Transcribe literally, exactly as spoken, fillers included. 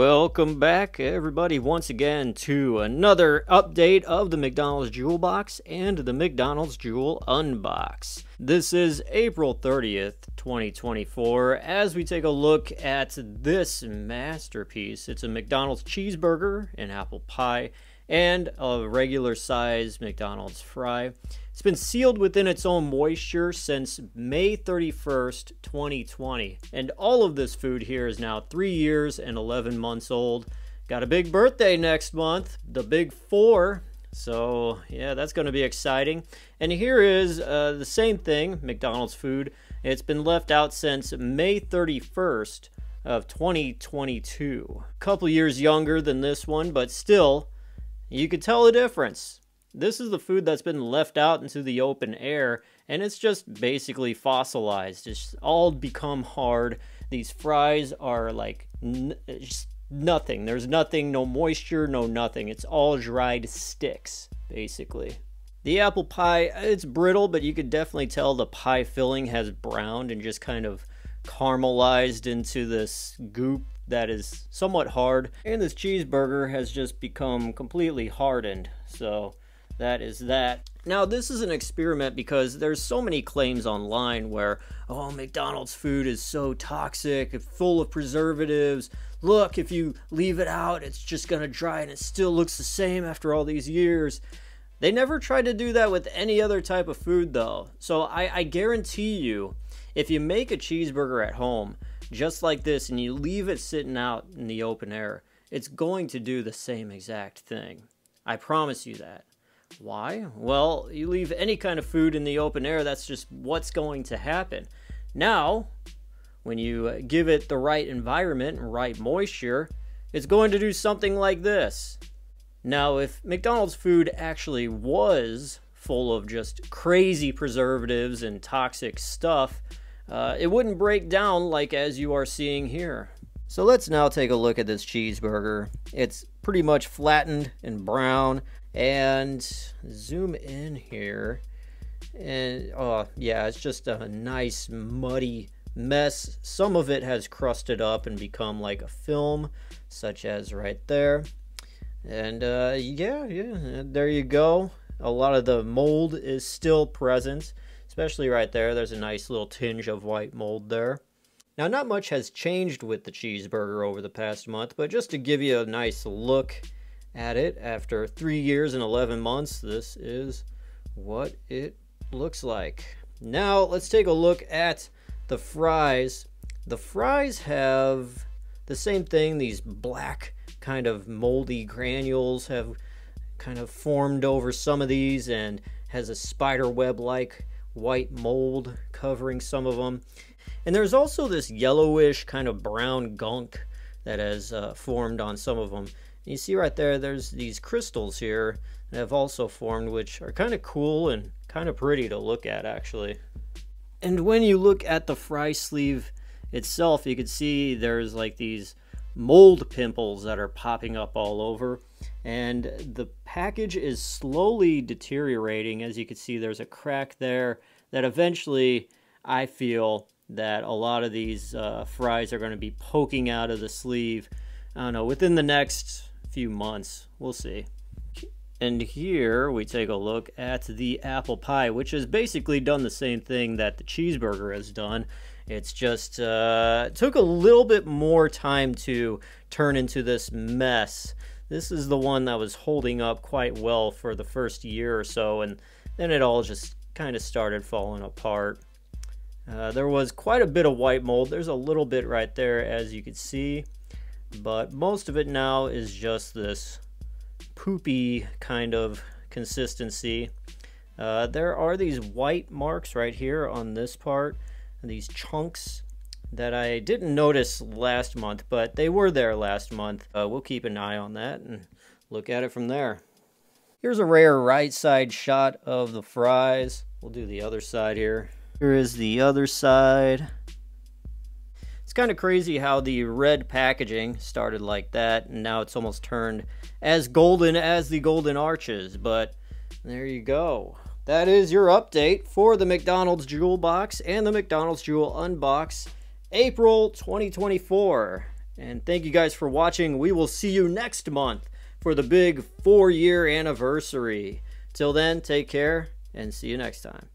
Welcome back, everybody, once again to another update of the McDonald's Jewel Box and the McDonald's Jewel Unbox. This is April thirtieth, twenty twenty-four, as we take a look at this masterpiece. It's a McDonald's cheeseburger, an apple pie, and a regular size McDonald's fry. It's been sealed within its own moisture since May thirty-first, twenty twenty. And all of this food here is now three years and eleven months old. Got a big birthday next month, the big four. So yeah, that's gonna be exciting. And here is uh, the same thing, McDonald's food. It's been left out since May thirty-first of twenty twenty-two. A couple years younger than this one, but still, you could tell the difference. This is the food that's been left out into the open air, and it's just basically fossilized. It's all become hard. These fries are like n just nothing. There's nothing, no moisture, no nothing. It's all dried sticks, basically. The apple pie, it's brittle, but you could definitely tell the pie filling has browned and just kind of caramelized into this goop that is somewhat hard. And this cheeseburger has just become completely hardened. So that is that. Now, this is an experiment because there's so many claims online where, oh, McDonald's food is so toxic, full of preservatives. Look, if you leave it out, it's just gonna dry and it still looks the same after all these years. They never tried to do that with any other type of food though. So I, I guarantee you, if you make a cheeseburger at home, just like this, and you leave it sitting out in the open air, it's going to do the same exact thing. I promise you that. Why? Well, you leave any kind of food in the open air, that's just what's going to happen. Now, when you give it the right environment and right moisture, it's going to do something like this. Now, if McDonald's food actually was full of just crazy preservatives and toxic stuff, Uh, it wouldn't break down like as you are seeing here. So let's now take a look at this cheeseburger. It's pretty much flattened and brown, and zoom in here. And oh yeah, it's just a nice muddy mess. Some of it has crusted up and become like a film, such as right there. And uh, yeah, yeah, there you go. A lot of the mold is still present. Especially right there, there's a nice little tinge of white mold there. Now, not much has changed with the cheeseburger over the past month, but just to give you a nice look at it, after three years and eleven months, this is what it looks like. Now, let's take a look at the fries. The fries have the same thing. These black kind of moldy granules have kind of formed over some of these and has a spider web-like white mold covering some of them, and there's also this yellowish kind of brown gunk that has uh, formed on some of them. And you see right there, there's these crystals here that have also formed, which are kind of cool and kind of pretty to look at actually. And when you look at the fry sleeve itself, you can see there's like these mold pimples that are popping up all over, and the package is slowly deteriorating. As you can see, there's a crack there that eventually I feel that a lot of these uh, fries are going to be poking out of the sleeve, I don't know, within the next few months. We'll see. And here we take a look at the apple pie, which has basically done the same thing that the cheeseburger has done. It's just uh, took a little bit more time to turn into this mess. This is the one that was holding up quite well for the first year or so, and then it all just kind of started falling apart. Uh, there was quite a bit of white mold. There's a little bit right there, as you can see, but most of it now is just this poopy kind of consistency. Uh, there are these white marks right here on this part, these chunks that I didn't notice last month, but they were there last month. Uh, we'll keep an eye on that and look at it from there. Here's a rare right side shot of the fries. We'll do the other side here. Here is the other side. It's kind of crazy how the red packaging started like that, and now it's almost turned as golden as the golden arches, but there you go. That is your update for the McDonald's Jewel Box and the McDonald's Jewel Unbox, April twenty twenty-four. And thank you guys for watching. We will see you next month for the big four-year anniversary. Till then, take care and see you next time.